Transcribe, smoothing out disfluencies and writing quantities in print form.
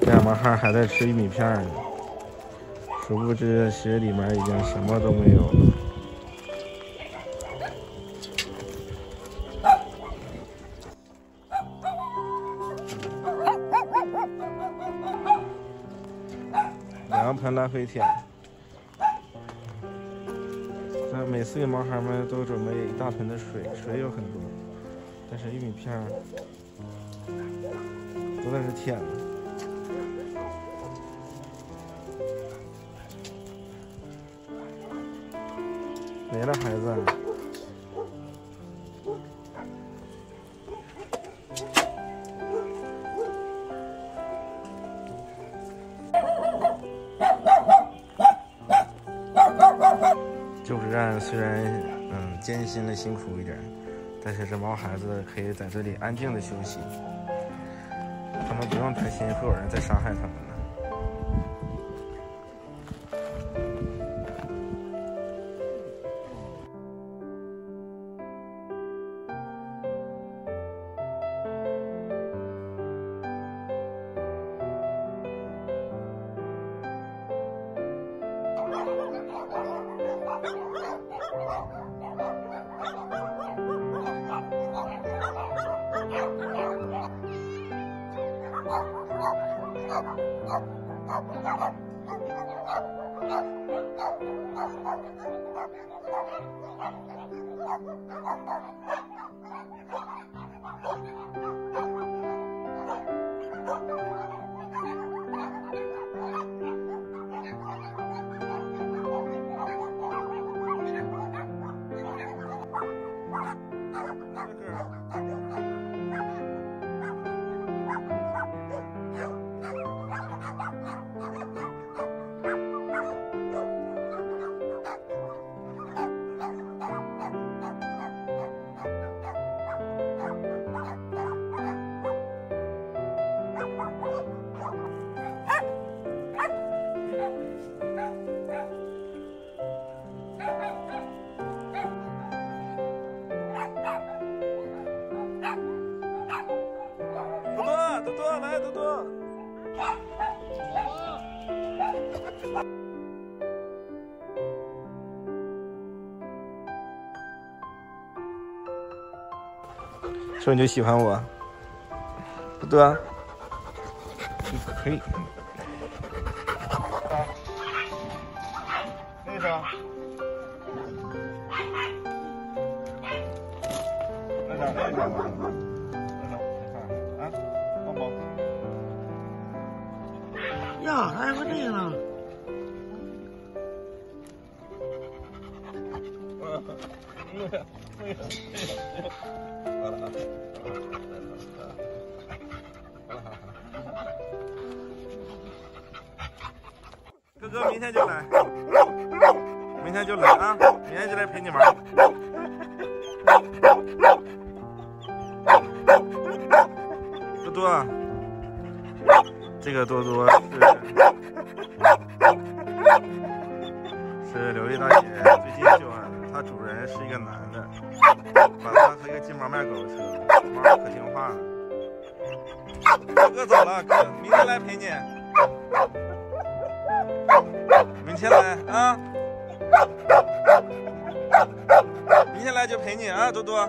这两毛孩还在吃玉米片呢，殊不知水里面已经什么都没有了。 两盆拉菲天，但每次毛孩们都准备一大盆的水，水有很多，但是玉米片都在这舔了。 没了，孩子。救助站虽然艰辛的辛苦一点，但是这毛孩子可以在这里安静的休息，他们不用担心会有人再伤害他们了。 说你就喜欢我，不对啊，可以。那啥，那啥，啊，抱抱。呀，他还会这个呢。哥哥明天就来，明天就来啊！明天就来陪你玩。多多，这个多多是刘丽大姐最近救的，她主人是一个男的，把她和一个金毛卖狗吃了，金毛可听话了。 哥走了，哥明天来陪你，明天来啊，明天来就陪你啊，多多。